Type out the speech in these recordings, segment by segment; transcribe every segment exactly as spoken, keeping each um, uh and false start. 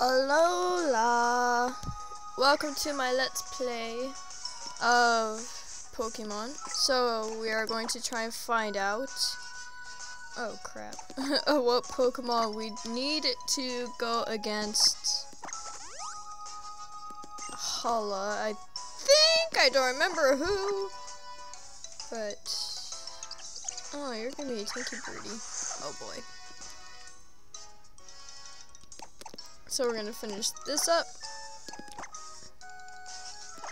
Alola. Welcome to my Let's Play of Pokemon. So we are going to try and find out, oh crap, what Pokemon we need to go against Hala. I think, I don't remember who, but, oh, you're gonna be a Tinky Broody. Oh boy. So we're gonna finish this up.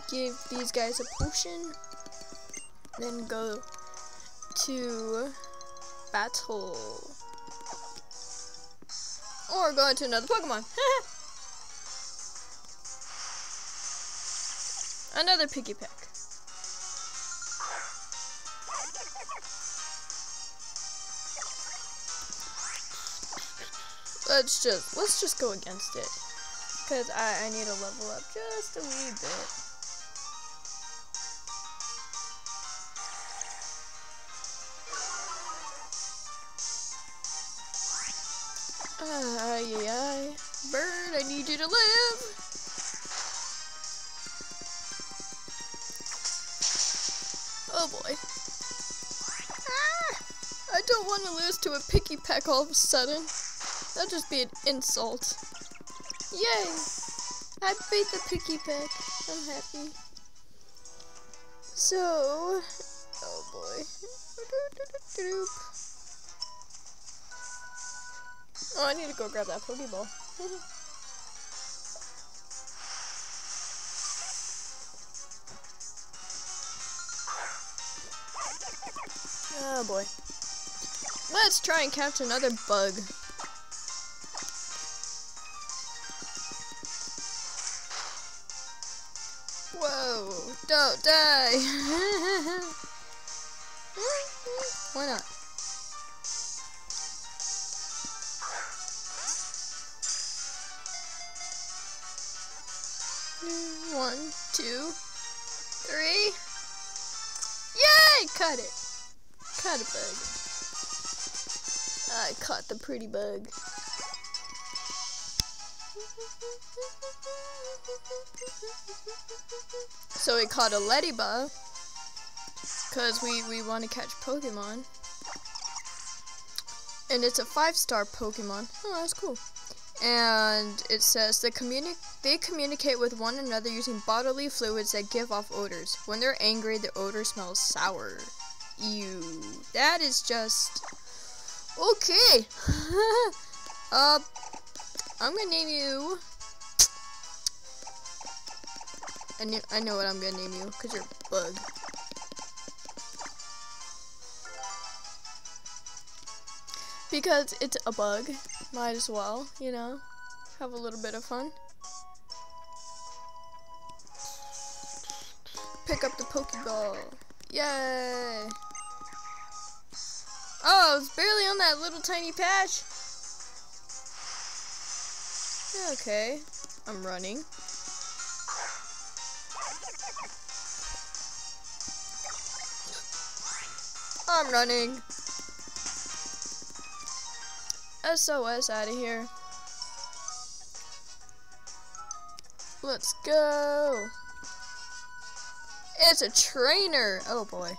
Give these guys a potion, then go to battle. Or go into another Pokemon. Another Pikipek. Let's just let's just go against it. Cause I, I need to level up just a wee bit. Ay, ay, bird, I need you to live. Oh boy. Ah, I don't want to lose to a Pikipek all of a sudden. That'd just be an insult. Yay! I beat the Pikipek. I'm happy. So, oh boy. Oh, I need to go grab that Pokeball. Oh boy. Let's try and catch another bug. Whoa, don't die. Why not? One, two, three. Yay! Caught it. Caught a bug. I caught the pretty bug. So we caught a Ledyba. Because we, we want to catch Pokemon. And it's a five-star Pokemon. Oh, that's cool. And it says they, communi they communicate with one another using bodily fluids that give off odors. When they're angry, the odor smells sour. Ew. That is just... Okay. uh, I'm gonna name you... I, knew I know what I'm gonna name you, because you're a bug. Because it's a bug. Might as well, you know, have a little bit of fun. Pick up the Pokeball. Yay! Oh, I was barely on that little tiny patch. Okay, I'm running. I'm running. S O S out of here. Let's go. It's a trainer. Oh boy.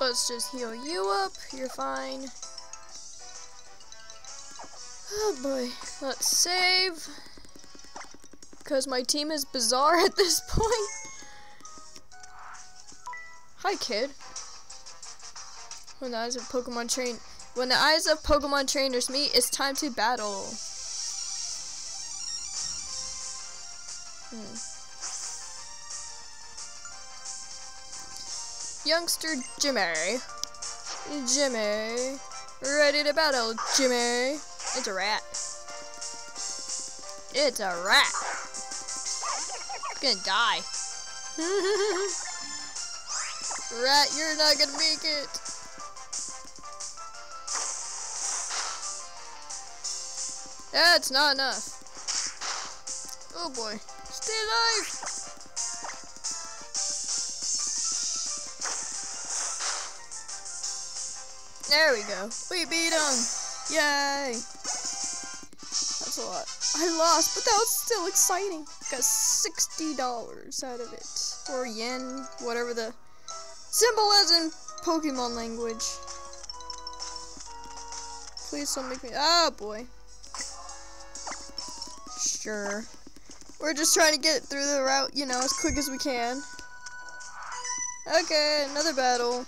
Let's just heal you up. You're fine. Oh boy. Let's save. Because my team is bizarre at this point. Hi, kid. When the eyes of Pokemon train, when the eyes of Pokemon trainers meet, it's time to battle. Hmm. Youngster Jimmy, Jimmy, ready to battle, Jimmy. It's a rat. It's a rat. It's gonna die. Rat, you're not gonna make it. That's not enough. Oh boy. Stay alive. There we go. We beat him. Yay. That's a lot. I lost, but that was still exciting. Got sixty dollars out of it. Or yen, whatever the symbol is in Pokemon language. Please don't make me... Oh, boy. Sure. We're just trying to get through the route, you know, as quick as we can. Okay, another battle.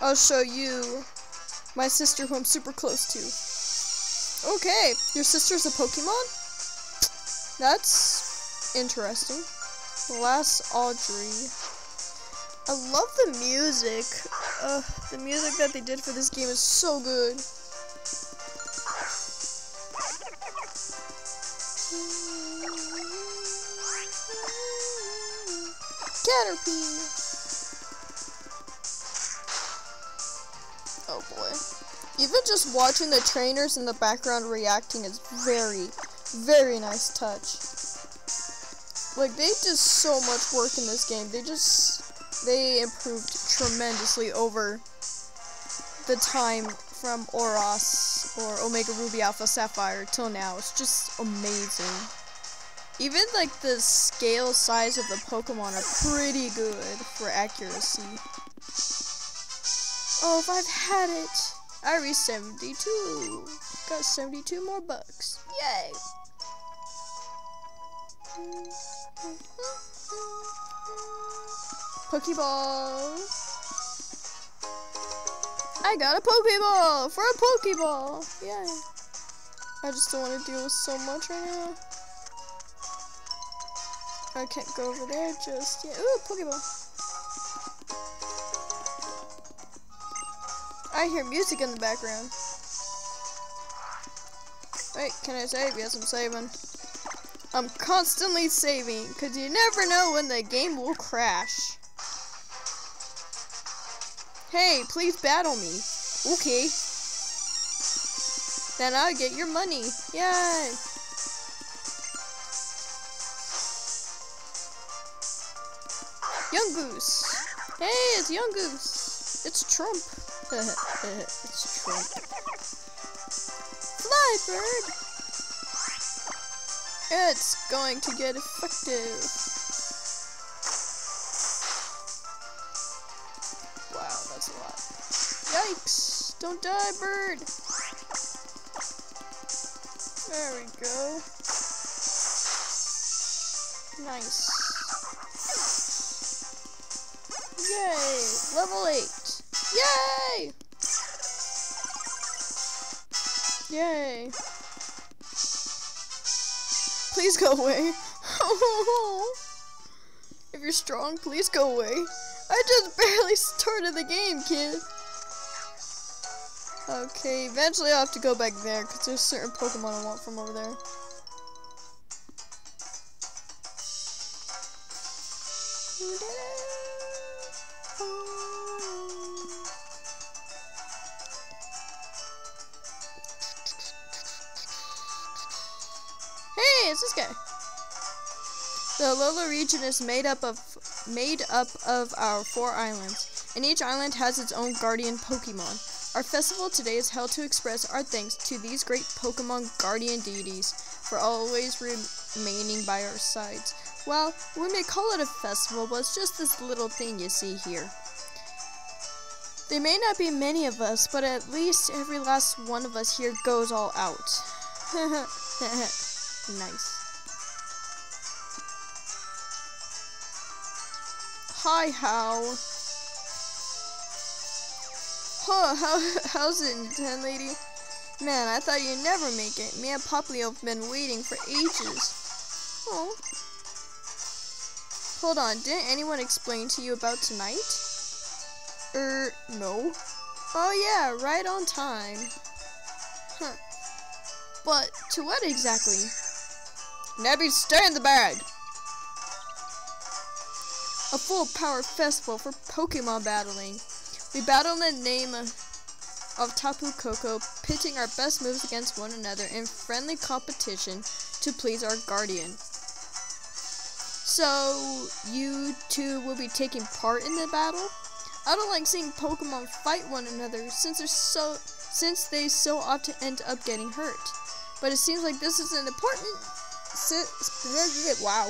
I'll show you my sister who I'm super close to. Okay, your sister's a Pokemon? That's interesting. Last Audrey. I love the music. Uh, the music that they did for this game is so good. Caterpie. Oh boy. Even just watching the trainers in the background reacting is very, very nice touch. Like, they did so much work in this game. They just, they improved tremendously over the time from Oras or Omega Ruby Alpha Sapphire till now. It's just amazing. Even, like, the scale size of the Pokemon are pretty good for accuracy. Oh, if I've had it! I reached seventy-two! Got seventy-two more bucks. Yay! Pokeball! I got a Pokeball! For a Pokeball! Yay! I just don't want to deal with so much right now. I can't go over there just yet. Ooh, Pokeball. I hear music in the background. Wait, can I save? Yes, I'm saving. I'm constantly saving, because you never know when the game will crash. Hey, please battle me. Okay. Then I'll get your money. Yay! Yungoos. Hey, it's Yungoos. It's Trump. It's Trump. Fly, bird. It's going to get effective. Wow, that's a lot. Yikes. Don't die, bird. There we go. Nice. Yay! Level eight! Yay! Yay! Please go away! If you're strong, please go away! I just barely started the game, kid! Okay, eventually I'll have to go back there, because there's certain Pokemon I want from over there. Hey, it's this guy. The Alola region is made up of made up of our four islands, and each island has its own guardian Pokemon. Our festival today is held to express our thanks to these great Pokemon guardian deities for always remaining by our sides. Well, we may call it a festival, but it's just this little thing you see here. There may not be many of us, but at least every last one of us here goes all out. Nice. Hi, Hau. Huh, how, how's it, NintenLady? Man, I thought you'd never make it. Me and Popplio have been waiting for ages. Oh. Hold on, didn't anyone explain to you about tonight? Er, no. Oh yeah, right on time. Huh. But, to what exactly? Nebby, stay in the bag! A full-power festival for Pokemon battling. We battle in the name of Tapu Koko, pitting our best moves against one another in friendly competition to please our guardian. So, you two will be taking part in the battle? I don't like seeing Pokemon fight one another since they're so since they so often end up getting hurt. But it seems like this is an important si wow.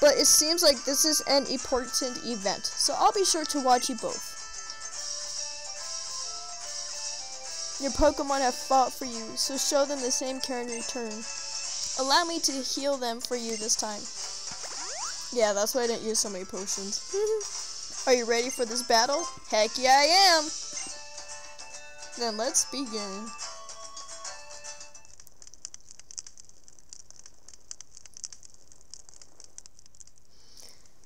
But it seems like this is an important event, so I'll be sure to watch you both. Your Pokemon have fought for you, so show them the same care in return. Allow me to heal them for you this time. Yeah, that's why I didn't use so many potions. Are you ready for this battle? Heck yeah, I am! Then let's begin.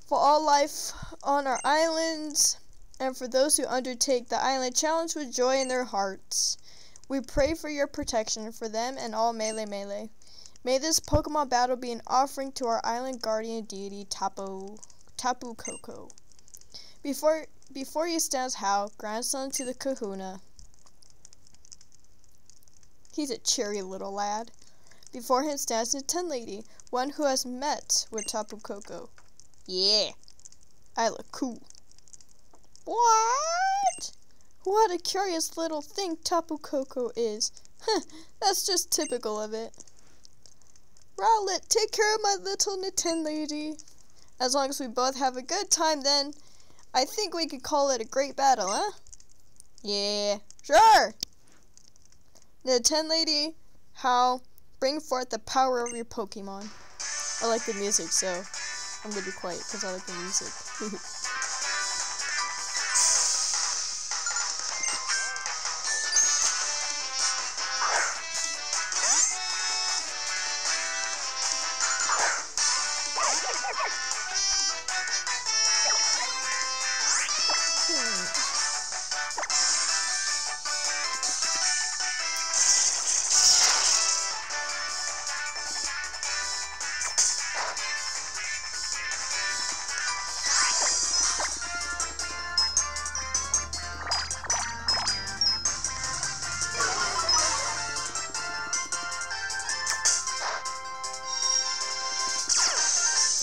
For all life on our islands, and for those who undertake the Island Challenge with joy in their hearts, we pray for your protection for them and all Melee Melee. May this Pokemon battle be an offering to our island guardian deity, Tapu, Tapu Koko. Before, before you stands Hau, grandson to the kahuna. He's a cheery little lad. Before him stands NintenLady, one who has met with Tapu Koko. Yeah, I look cool. What? What a curious little thing Tapu Koko is. Huh, that's just typical of it. Rowlet, take care of my little NintenLady. As long as we both have a good time then, I think we could call it a great battle, huh? Yeah, sure. NintenLady, Hau, bring forth the power of your Pokemon. I like the music, so I'm gonna be quiet because I like the music.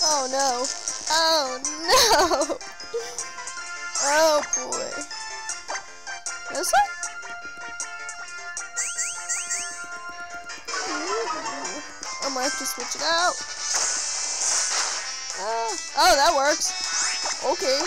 Oh no. Oh no. Oh boy. This one? Ooh. I might have to switch it out. Oh, oh that works. Okay.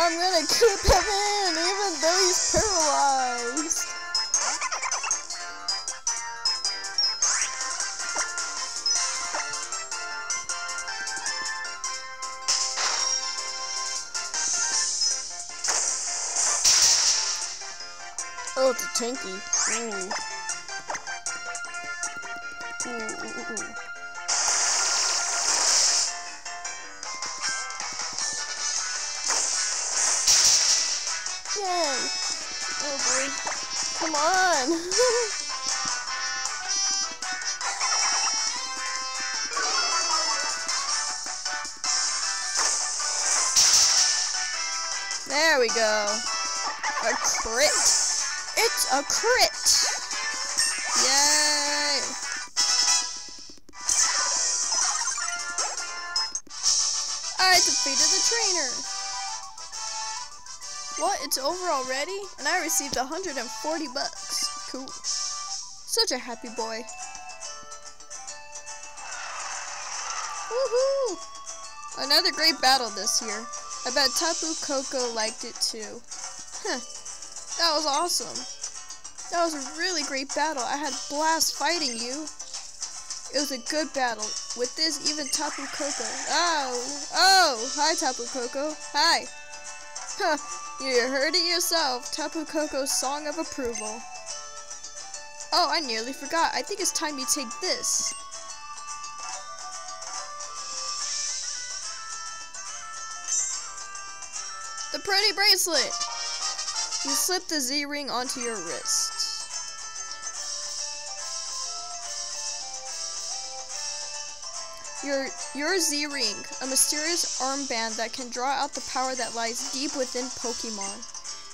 I'm gonna keep him in, even though he's paralyzed. Oh, it's a tanky. Ooh. Ooh, ooh, ooh, ooh. Come on! There we go. A crit. It's a crit. Yay! I defeated the trainer. What? It's over already? And I received one hundred forty bucks. Cool. Such a happy boy. Woohoo! Another great battle this year. I bet Tapu Koko liked it too. Huh. That was awesome. That was a really great battle. I had a blast fighting you. It was a good battle. With this, even Tapu Koko. Oh! Oh! Hi, Tapu Koko. Hi. Huh. You heard it yourself, Tapu Koko's song of approval. Oh, I nearly forgot. I think it's time you take this. The pretty bracelet! You slip the Z Ring onto your wrist. your, your Z Ring, a mysterious armband that can draw out the power that lies deep within Pokemon.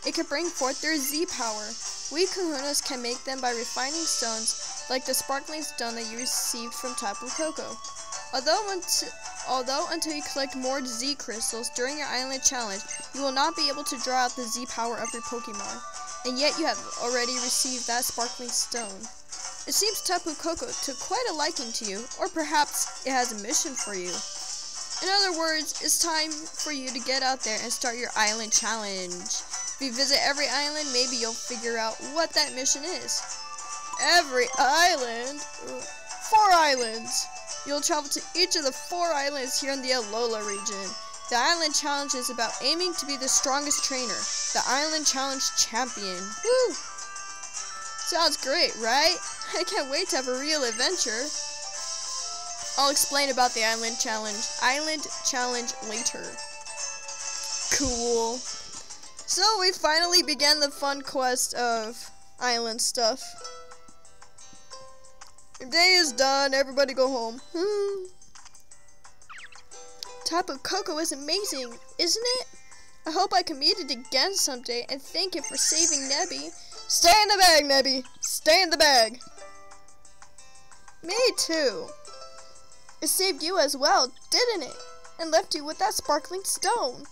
It can bring forth their Z-Power. We kahunas can make them by refining stones like the sparkling stone that you received from Tapu Koko. Although until, although until you collect more Z-Crystals during your Island Challenge, you will not be able to draw out the Z-Power of your Pokemon, and yet you have already received that sparkling stone. It seems Tapu Koko took quite a liking to you, or perhaps it has a mission for you. In other words, it's time for you to get out there and start your Island Challenge. If you visit every island, maybe you'll figure out what that mission is. Every island? Four islands! You'll travel to each of the four islands here in the Alola region. The Island Challenge is about aiming to be the strongest trainer, the Island Challenge Champion. Woo! Sounds great, right? I can't wait to have a real adventure. I'll explain about the Island Challenge, Island Challenge later. Cool. So we finally began the fun quest of island stuff. Your day is done, everybody go home. Hmm. Tapu Koko is amazing, isn't it? I hope I can meet it again someday and thank it for saving Nebby. Stay in the bag, Nebby! Stay in the bag! Me too. It saved you as well, didn't it? And left you with that sparkling stone.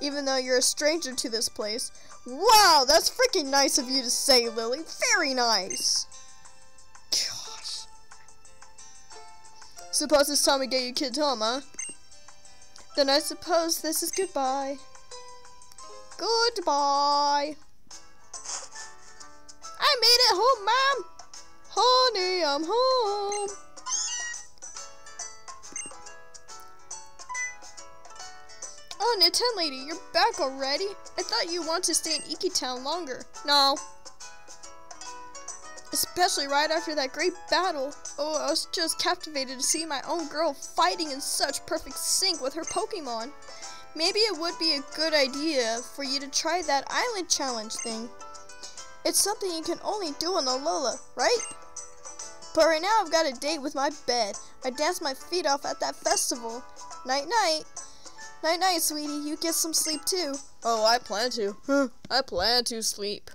Even though you're a stranger to this place. Wow, that's freaking nice of you to say, Lily. Very nice. Gosh. Suppose it's time to get your kids home, huh? Then I suppose this is goodbye. Goodbye. I made it home, Mom. Honey, I'm home. Oh, NintenLady, you're back already? I thought you wanted to stay in Iki Town longer. No. Especially right after that great battle. Oh, I was just captivated to see my own girl fighting in such perfect sync with her Pokemon. Maybe it would be a good idea for you to try that Island Challenge thing. It's something you can only do on Alola, right? But right now I've got a date with my bed. I danced my feet off at that festival. Night night. Night night, sweetie. You get some sleep too. Oh, I plan to. Huh. I plan to sleep.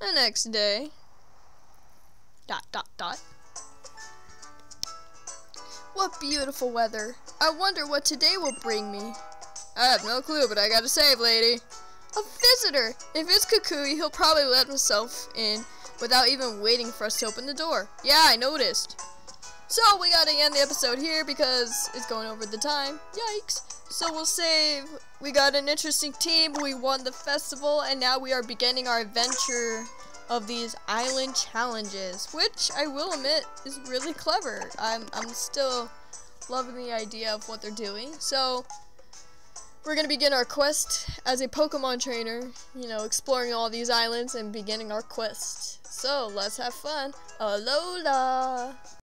The next day. Dot, dot, dot. What beautiful weather. I wonder what today will bring me. I have no clue, but I gotta save, lady. A visitor! If it's Kukui, he'll probably let himself in without even waiting for us to open the door. Yeah, I noticed. So we gotta end the episode here because it's going over the time. Yikes. So we'll save. We got an interesting team. We won the festival, and now we are beginning our adventure of these island challenges, which I will admit is really clever. I'm, I'm still loving the idea of what they're doing. So we're gonna begin our quest as a Pokemon trainer, you know, exploring all these islands and beginning our quest. So let's have fun. Alola!